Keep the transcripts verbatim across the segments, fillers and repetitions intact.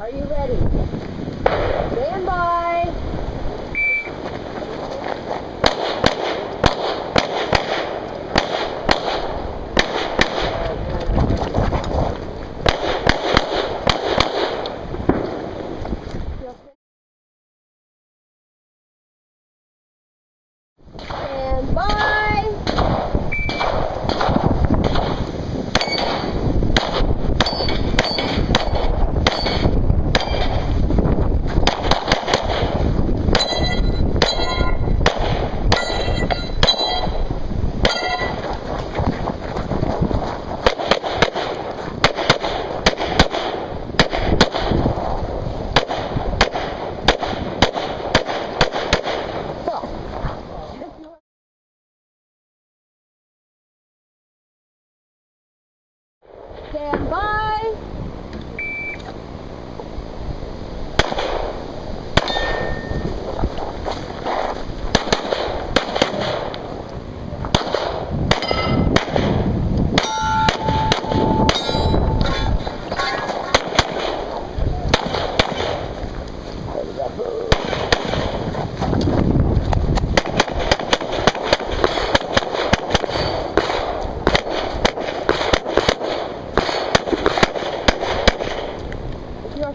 Are you ready? Stand by! Stand by! Stand by!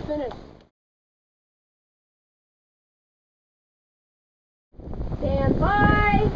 Finished. Stand by!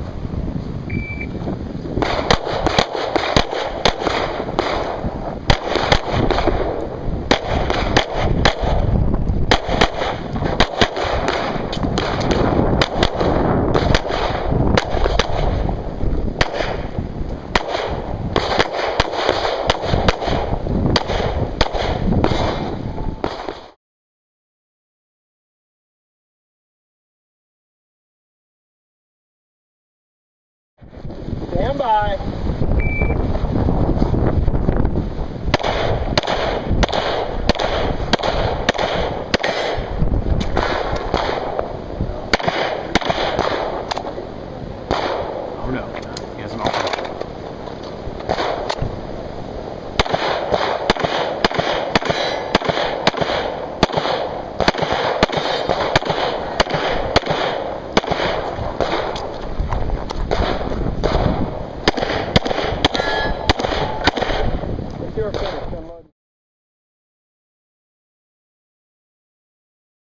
Stand by.